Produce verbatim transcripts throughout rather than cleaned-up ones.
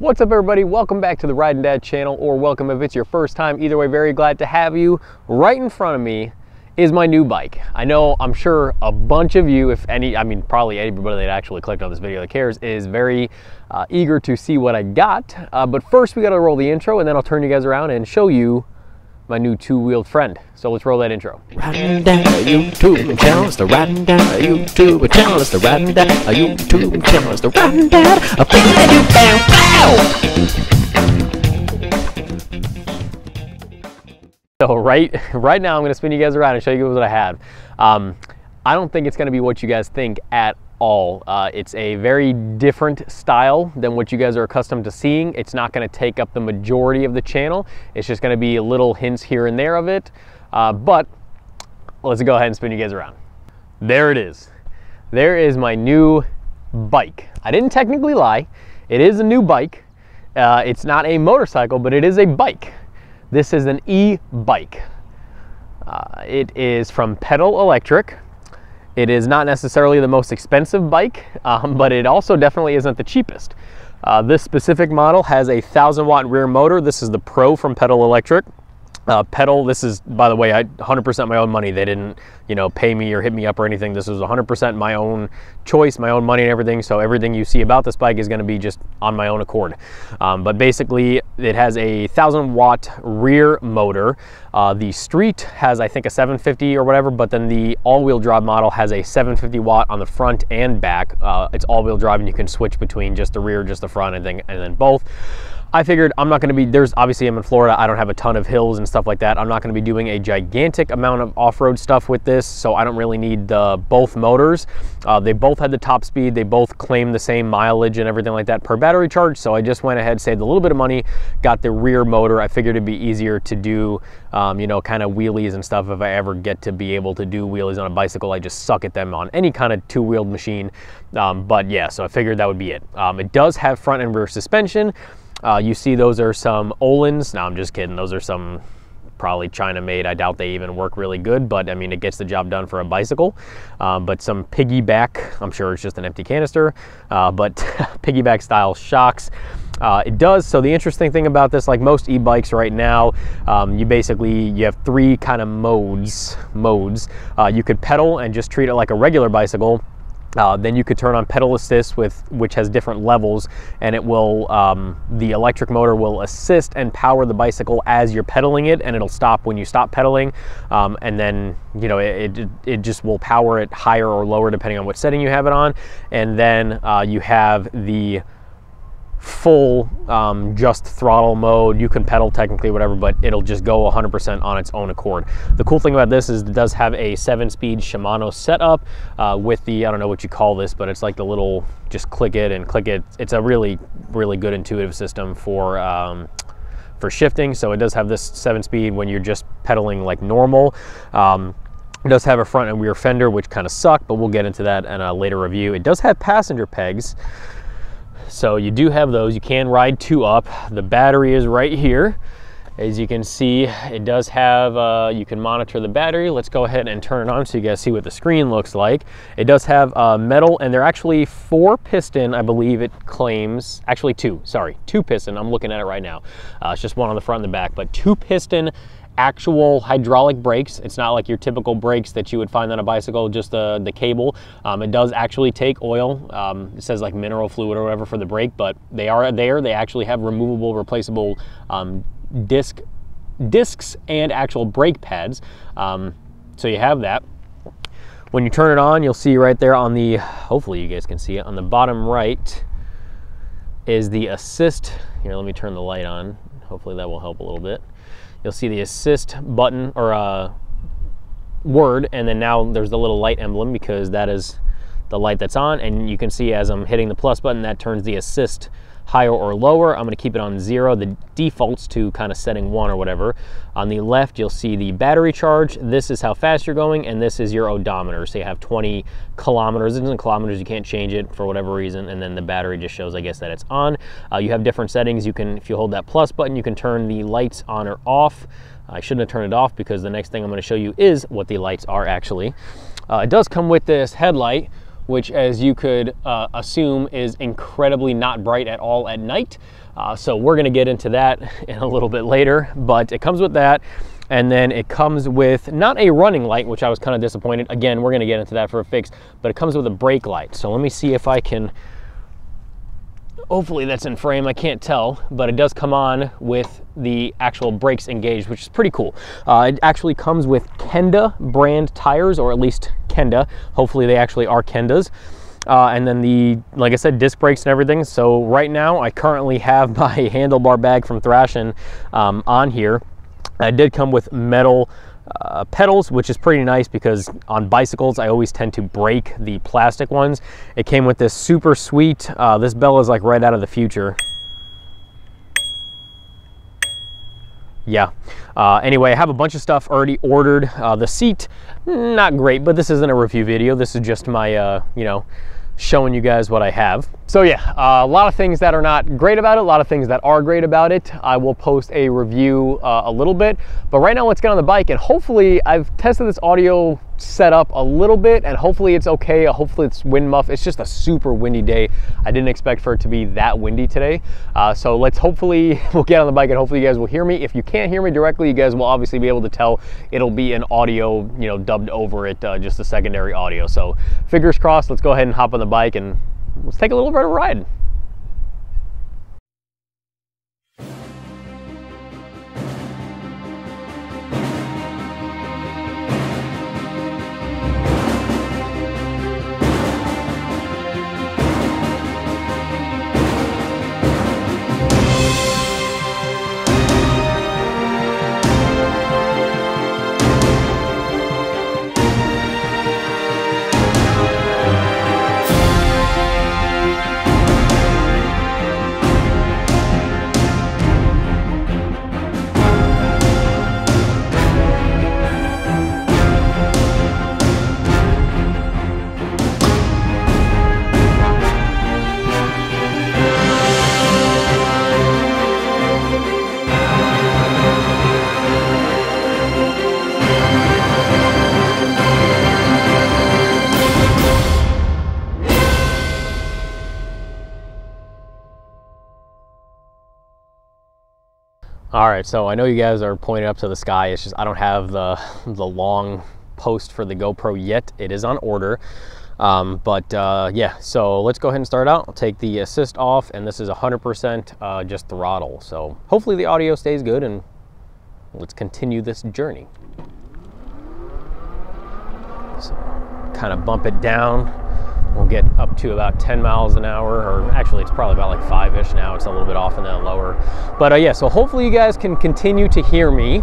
What's up, everybody? Welcome back to the Ridin' Dad channel, or welcome if it's your first time. Either way, very glad to have you. Right in front of me is my new bike. I know, I'm sure a bunch of you, if any, I mean, probably anybody that actually clicked on this video that cares, is very uh, eager to see what I got. Uh, but first, we got to roll the intro, and then I'll turn you guys around and show you my new two-wheeled friend. So let's roll that intro. Ridin' Dad, a YouTube channel. It's the Ridin' Dad, a YouTube channel. It's the Ridin' Dad, a YouTube channel. It's the Ridin' Dad, a thing. So right, right now I'm gonna spin you guys around and show you guys what I have. Um, I don't think it's gonna be what you guys think at all. Uh, it's a very different style than what you guys are accustomed to seeing. It's not going to take up the majority of the channel. It's just going to be little hints here and there of it. Uh, but let's go ahead and spin you guys around. There it is. There is my new bike. I didn't technically lie. It is a new bike. Uh, it's not a motorcycle, but it is a bike. This is an e-bike. Uh, it is from Pedal Electric. It is not necessarily the most expensive bike, um, but it also definitely isn't the cheapest. Uh, this specific model has a thousand watt rear motor. This is the Pro from Pedal Electric. Uh, Pedal, this is, by the way, I one hundred percent my own money. They didn't, you know, pay me or hit me up or anything. This was one hundred percent my own choice, my own money and everything. So everything you see about this bike is going to be just on my own accord. Um, but basically, it has a thousand watt rear motor. Uh, the Street has, I think, a seven fifty or whatever, but then the all-wheel drive model has a seven fifty watt on the front and back. Uh, it's all-wheel drive, and you can switch between just the rear, just the front, and then, and then both. I figured I'm not going to be, there's obviously, I'm in Florida, I don't have a ton of hills and stuff like that. I'm not going to be doing a gigantic amount of off-road stuff with this, so I don't really need the, both motors. Uh, they both had the top speed, they both claim the same mileage and everything like that per battery charge, so I just went ahead, saved a little bit of money, got the rear motor. I figured it'd be easier to do, um, you know, kind of wheelies and stuff if I ever get to be able to do wheelies on a bicycle. I just suck at them on any kind of two-wheeled machine. Um, but yeah, so I figured that would be it. Um, it does have front and rear suspension. Uh, you see those are some Ohlins. No, I'm just kidding. Those are some probably China made. I doubt they even work really good, but I mean, it gets the job done for a bicycle. Um, but some piggyback, I'm sure it's just an empty canister, uh, but piggyback style shocks. Uh, it does, so the interesting thing about this, like most e-bikes right now, um, you basically, you have three kind of modes. modes. Uh, you could pedal and just treat it like a regular bicycle. Uh, then you could turn on pedal assist, with which has different levels, and it will um, the electric motor will assist and power the bicycle as you're pedaling it, and it'll stop when you stop pedaling, um, and then you know it, it it just will power it higher or lower depending on what setting you have it on. And then uh, you have the full um, just throttle mode. You can pedal technically whatever, but it'll just go one hundred percent on its own accord. The cool thing about this is it does have a seven speed Shimano setup uh, with the, I don't know what you call this, but it's like the little, just click it and click it. It's a really, really good intuitive system for um, for shifting. So it does have this seven speed when you're just pedaling like normal. Um, It does have a front and rear fender, which kind of suck, but we'll get into that in a later review. It does have passenger pegs. So you do have those, you can ride two up. The battery is right here. As you can see, it does have, uh, you can monitor the battery. Let's go ahead and turn it on so you guys see what the screen looks like. It does have uh, metal, and they're actually four piston, I believe it claims, actually two, sorry, two piston, I'm looking at it right now. Uh, it's just one on the front and the back, but two piston actual hydraulic brakes. It's not like your typical brakes that you would find on a bicycle, just the, the cable. Um, it does actually take oil. Um, it says like mineral fluid or whatever for the brake, but they are there. They actually have removable, replaceable um, disc, discs and actual brake pads. Um, so you have that. When you turn it on, you'll see right there on the, hopefully you guys can see it, on the bottom right is the assist. Here, let me turn the light on. Hopefully that will help a little bit. You'll see the assist button or uh, word, and then now there's the little light emblem because that is the light that's on, and you can see as I'm hitting the plus button, that turns the assist higher or lower. I'm gonna keep it on zero. The default's to kind of setting one or whatever. On the left, you'll see the battery charge. This is how fast you're going, and this is your odometer. So you have twenty kilometers. It isn't kilometers, you can't change it for whatever reason. And then the battery just shows, I guess, that it's on. Uh, you have different settings. You can, if you hold that plus button, you can turn the lights on or off. I shouldn't have turned it off because the next thing I'm gonna show you is what the lights are actually. Uh, it does come with this headlight, which, as you could uh, assume, is incredibly not bright at all at night. Uh, so we're gonna get into that in a little bit later, but it comes with that. And then it comes with not a running light, which I was kind of disappointed. Again, we're gonna get into that for a fix, but it comes with a brake light. So let me see if I can, hopefully that's in frame, I can't tell, but it does come on with the actual brakes engaged, which is pretty cool. Uh, it actually comes with Kenda brand tires, or at least Kenda. Hopefully they actually are Kendas. Uh, and then the, like I said, disc brakes and everything. So right now I currently have my handlebar bag from Thrashin um, on here. It did come with metal uh, pedals, which is pretty nice because on bicycles, I always tend to break the plastic ones. It came with this super sweet, uh, this bell is like right out of the future. Yeah, uh, anyway, I have a bunch of stuff already ordered. Uh, the seat, not great, but this isn't a review video. This is just my, uh, you know, showing you guys what I have. So yeah, uh, a lot of things that are not great about it, a lot of things that are great about it. I will post a review uh, a little bit, but right now let's get on the bike, and hopefully I've tested this audio setup a little bit, and hopefully it's okay. Hopefully it's wind muff. It's just a super windy day. I didn't expect for it to be that windy today. Uh, so let's hopefully, we'll get on the bike and hopefully you guys will hear me. If you can't hear me directly, you guys will obviously be able to tell it'll be an audio, you know, dubbed over it, uh, just a secondary audio. So fingers crossed, let's go ahead and hop on the bike and let's take a little bit of a ride. All right, so I know you guys are pointed up to the sky. It's just I don't have the, the long post for the GoPro yet. It is on order. Um, but uh, yeah, so let's go ahead and start out. I'll take the assist off, and this is one hundred percent uh, just throttle. So hopefully the audio stays good, and let's continue this journey. So kind of bump it down. We'll get up to about ten miles an hour, or actually it's probably about like five-ish now. It's a little bit off and then lower. But uh, yeah, so hopefully you guys can continue to hear me.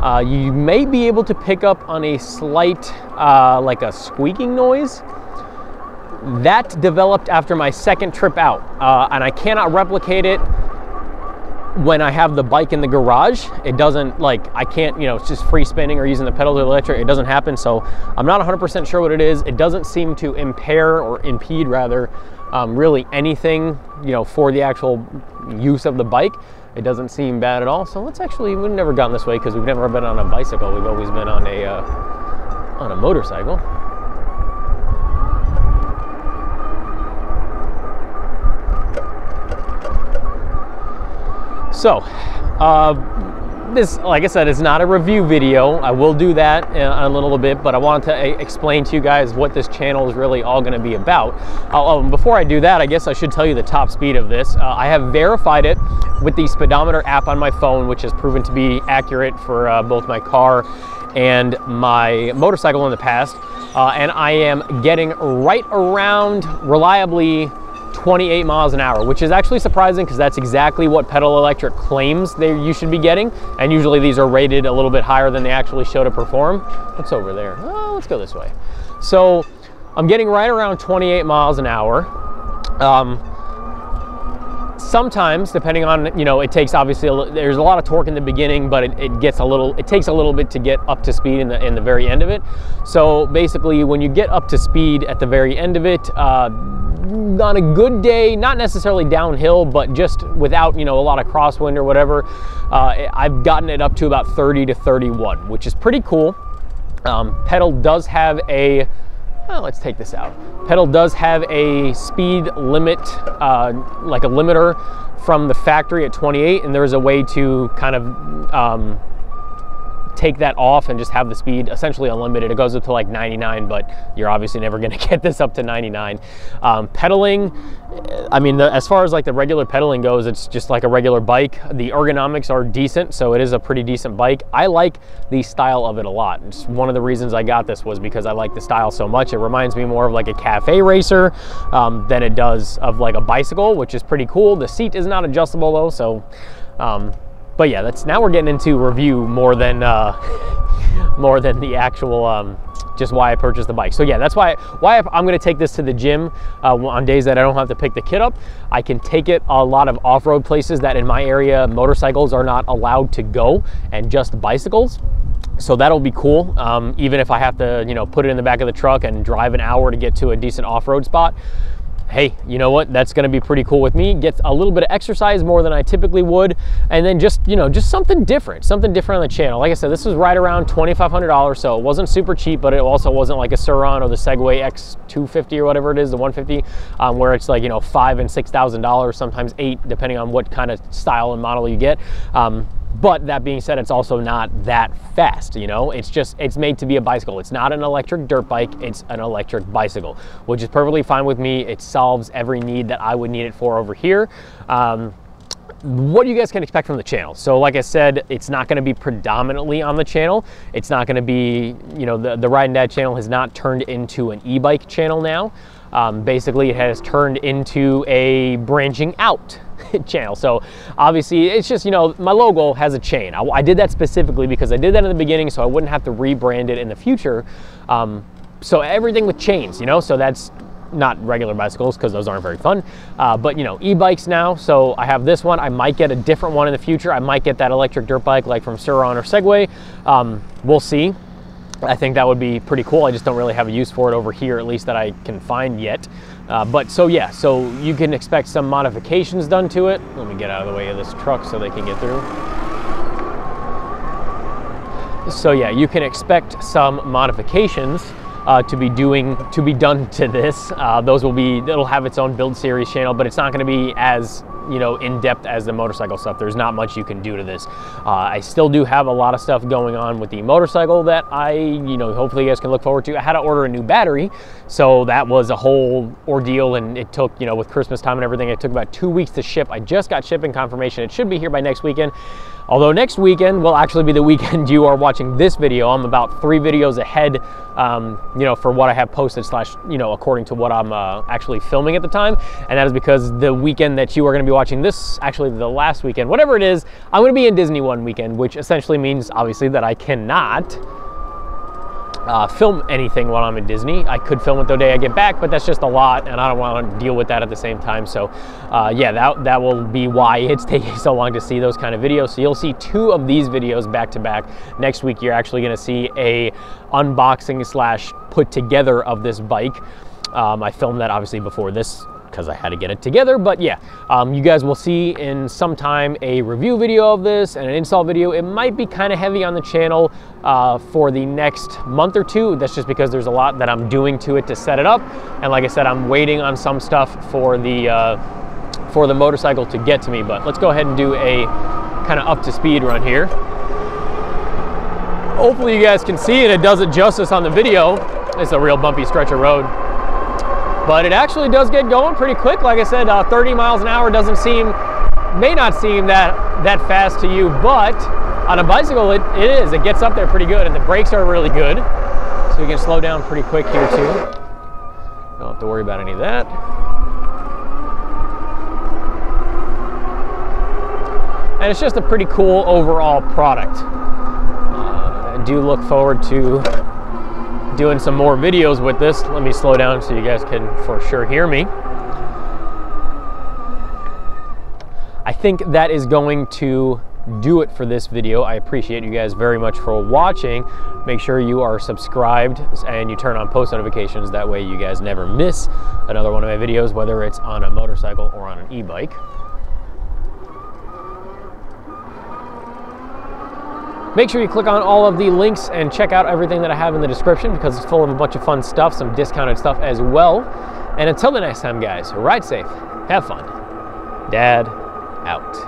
Uh, you may be able to pick up on a slight, uh, like a squeaking noise. That developed after my second trip out, uh, and I cannot replicate it when I have the bike in the garage. It doesn't, like, I can't, you know, it's just free spinning or using the pedal electric. It doesn't happen, so I'm not one hundred percent sure what it is. It doesn't seem to impair or impede, rather, um, really anything, you know, for the actual use of the bike. It doesn't seem bad at all. So let's actually, we've never gone this way because we've never been on a bicycle. We've always been on a, uh, on a motorcycle. So, uh, this, like I said, is not a review video. I will do that in a little bit, but I wanted to explain to you guys what this channel is really all gonna be about. Uh, um, before I do that, I guess I should tell you the top speed of this. Uh, I have verified it with the speedometer app on my phone, which has proven to be accurate for uh, both my car and my motorcycle in the past. Uh, and I am getting right around, reliably, twenty-eight miles an hour, which is actually surprising because that's exactly what Pedal Electric claims they you should be getting, and usually these are rated a little bit higher than they actually show to perform. What's over there? Oh, let's go this way. So I'm getting right around twenty-eight miles an hour. Um, sometimes, depending on, you know, it takes, obviously a, there's a lot of torque in the beginning, but it, it gets a little, it takes a little bit to get up to speed in the in the very end of it. So basically, when you get up to speed at the very end of it, uh, on a good day, not necessarily downhill, but just without, you know, a lot of crosswind or whatever, uh, I've gotten it up to about thirty to thirty-one, which is pretty cool. Um, pedal does have a oh, let's take this out. Pedal does have a speed limit, uh, like a limiter from the factory at twenty-eight, and there's a way to kind of um, take that off and just have the speed essentially unlimited. It goes up to like ninety-nine, but you're obviously never gonna get this up to ninety-nine. Um, pedaling, I mean, the, as far as like the regular pedaling goes, it's just like a regular bike. The ergonomics are decent, so it is a pretty decent bike. I like the style of it a lot. It's one of the reasons I got this was because I like the style so much. It reminds me more of like a cafe racer um, than it does of like a bicycle, which is pretty cool. The seat is not adjustable though, so. Um, But yeah, that's now we're getting into review more than uh, more than the actual um, just why I purchased the bike. So yeah, that's why why I'm going to take this to the gym uh, on days that I don't have to pick the kid up. I can take it a lot of off-road places that in my area motorcycles are not allowed to go, and just bicycles. So that'll be cool. Um, even if I have to, you know, put it in the back of the truck and drive an hour to get to a decent off-road spot. Hey, you know what? That's gonna be pretty cool with me. Get a little bit of exercise more than I typically would. And then just, you know, just something different, something different on the channel. Like I said, this was right around twenty-five hundred dollars. So it wasn't super cheap, but it also wasn't like a Surron or the Segway X two fifty or whatever it is, the one fifty, um, where it's like, you know, five and six thousand dollars, sometimes eight, depending on what kind of style and model you get. Um, But that being said, it's also not that fast, you know? It's just, it's made to be a bicycle. It's not an electric dirt bike, it's an electric bicycle, which is perfectly fine with me. It solves every need that I would need it for over here. Um, what you guys can expect from the channel. So like I said, it's not going to be predominantly on the channel. It's not going to be, you know, the, the Ridin' Dad channel has not turned into an e-bike channel now. Um, basically, it has turned into a branching out channel. So obviously it's just, you know, my logo has a chain. I, I did that specifically because I did that in the beginning so I wouldn't have to rebrand it in the future. Um, so everything with chains, you know, so that's not regular bicycles because those aren't very fun, uh, but you know, e-bikes now. So I have this one. I might get a different one in the future. I might get that electric dirt bike like from Surron or Segway. Um, we'll see. I think that would be pretty cool. I just don't really have a use for it over here, at least that I can find yet. Uh, but so yeah, so you can expect some modifications done to it. Let me get out of the way of this truck so they can get through. So yeah, you can expect some modifications Uh, to be doing to be done to this. Uh, those will be, it'll have its own build series channel, but it's not going to be as, you know, in depth as the motorcycle stuff. There's not much you can do to this. Uh, I still do have a lot of stuff going on with the motorcycle that I, you know, hopefully you guys can look forward to. I had to order a new battery, so that was a whole ordeal, and it took, you know, with Christmas time and everything, it took about two weeks to ship. I just got shipping confirmation. It should be here by next weekend. Although next weekend will actually be the weekend you are watching this video. I'm about three videos ahead, um, you know, for what I have posted slash, you know, according to what I'm uh, actually filming at the time. And that is because the weekend that you are gonna be watching this, actually the last weekend, whatever it is, I'm gonna be in Disney one weekend, which essentially means obviously that I cannot Uh, film anything while I'm in Disney. I could film it the day I get back, but that's just a lot and I don't want to deal with that at the same time. So uh, yeah, that, that will be why it's taking so long to see those kind of videos. So you'll see two of these videos back to back. Next week, you're actually going to see a unboxing slash put together of this bike. Um, I filmed that obviously before this because I had to get it together, but yeah, um, you guys will see in some time a review video of this and an install video. It might be kind of heavy on the channel uh, for the next month or two. That's just because there's a lot that I'm doing to it to set it up. And like I said, I'm waiting on some stuff for the, uh, for the motorcycle to get to me, but let's go ahead and do a kind of up to speed run here. Hopefully you guys can see it. It does it justice on the video. It's a real bumpy stretch of road. But it actually does get going pretty quick. Like I said, uh, thirty miles an hour doesn't seem, may not seem that, that fast to you, but on a bicycle, it, it is. It gets up there pretty good, and the brakes are really good. So you can slow down pretty quick here, too. Don't have to worry about any of that. And it's just a pretty cool overall product. Uh, I do look forward to doing some more videos with this. Let me slow down so you guys can for sure hear me. I think that is going to do it for this video. I appreciate you guys very much for watching. Make sure you are subscribed and you turn on post notifications. That way you guys never miss another one of my videos, whether it's on a motorcycle or on an e-bike. Make sure you click on all of the links and check out everything that I have in the description, because it's full of a bunch of fun stuff, some discounted stuff as well. And until the next time, guys, ride safe, have fun. Dad out.